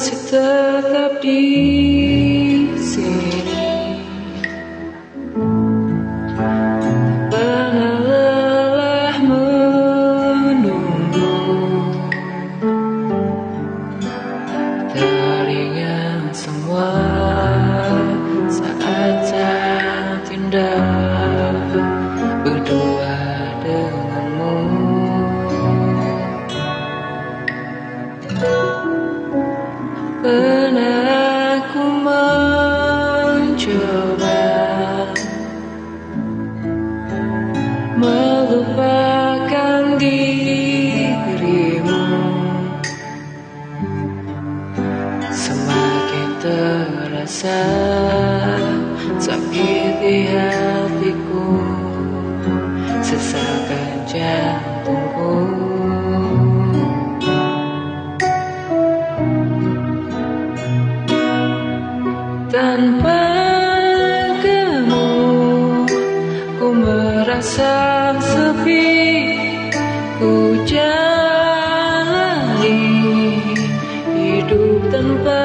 masih tetap di sini. Pernah ku mencoba melupakan dirimu, semakin terasa sakit di hatiku, sesakan jantungku. Tanpa kamu, ku merasa sepi. Ku jalani hidup tanpa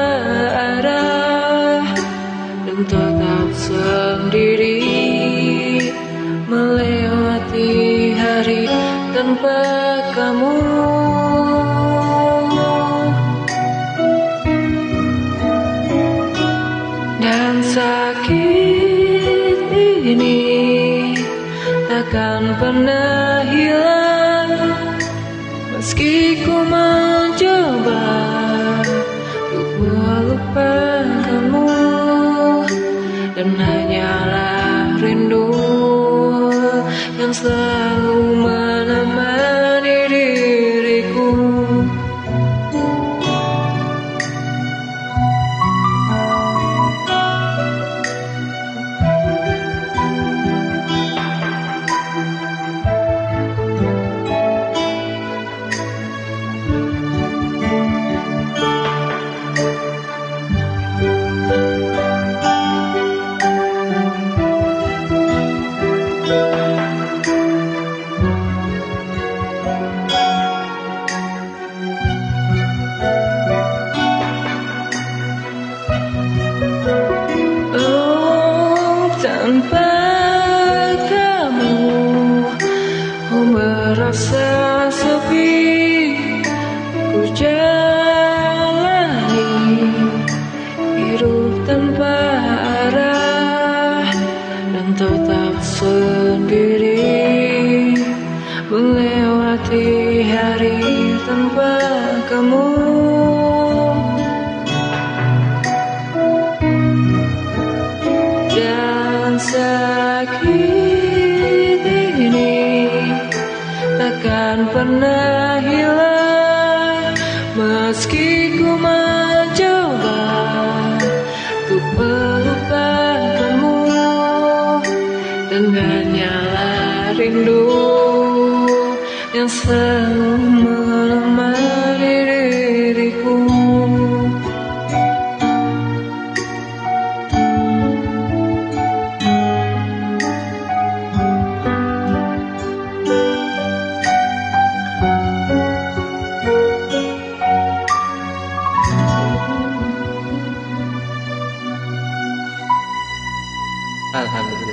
arah dan tetap sendiri, melewati hari tanpa kamu. Sakit ini takkan pernah hilang, meski ku mencoba untuk melupakan kamu, dan hanyalah rindu yang selalu menemani diriku. Tanpa kamu, ku merasa sepi. Ku jalani hidup tanpa arah dan tetap sendiri, melewati hari tanpa kamu. Sakit ini takkan pernah hilang, meski ku mencoba untuk melupakan kamu, dan hanyalah rindu yang selalu menemani diriku. Alhamdulillah.